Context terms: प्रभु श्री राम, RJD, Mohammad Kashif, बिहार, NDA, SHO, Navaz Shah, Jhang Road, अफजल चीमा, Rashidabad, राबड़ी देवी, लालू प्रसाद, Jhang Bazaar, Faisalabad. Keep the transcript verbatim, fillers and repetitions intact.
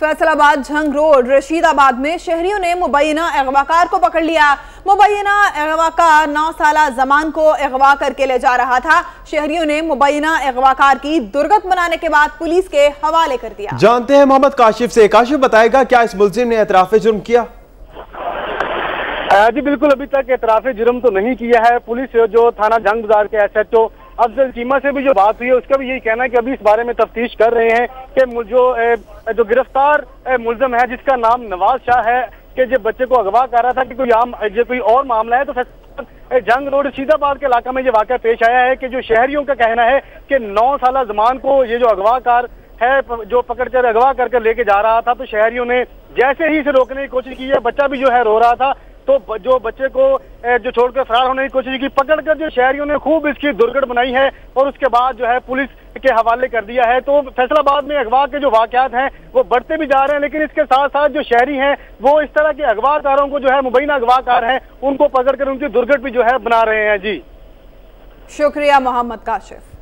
Faisalabad Jhang road Rashidabad में शहरियों ने मुबैना अगवाकार को पकड़ लिया। मुबैना अगवाकार नौ साला जमान को अगवा करके ले जा रहा था। शहरियों ने मुबैना अगवाकार की दुर्गत बनाने के बाद पुलिस के हवाले कर दिया। जानते हैं मोहम्मद काशिफ से। काशिफ बताएगा क्या इस मुलजिम ने एतराफे जुर्म किया? जी बिल्कुल, अभी तक एतराफे जुर्म तो नहीं किया है। पुलिस जो थाना झंग बाजार के S H O अफजल चीमा से भी जो बात हुई है उसका भी यही कहना है कि अभी इस बारे में तफ्तीश कर रहे हैं कि जो जो गिरफ्तार मुलजम है जिसका नाम नवाज शाह है कि जो बच्चे को अगवा कर रहा था कि कोई आम जो कोई और मामला है। तो जंग रोड रशीदाबाद के इलाका में ये वाक़ा पेश आया है कि जो शहरियों का कहना है कि नौ साला जमान को ये जो अगवाकार है जो पकड़कर अगवा करके लेके जा रहा था, तो शहरियों ने जैसे ही इसे रोकने की कोशिश की है, बच्चा भी जो है रो रहा था, तो जो बच्चे को जो छोड़कर फरार होने की कोशिश की, पकड़कर जो शहरियों ने खूब इसकी दुर्गड़ बनाई है और उसके बाद जो है पुलिस के हवाले कर दिया है। तो फैसलाबाद में अगवा के जो वाकयात हैं वो बढ़ते भी जा रहे हैं, लेकिन इसके साथ साथ जो शहरी हैं वो इस तरह के अगवाकारों को जो है मुबैना अगवाकार हैं उनको पकड़कर उनकी दुर्गड़ भी जो है बना रहे हैं। जी शुक्रिया मोहम्मद काशिफ।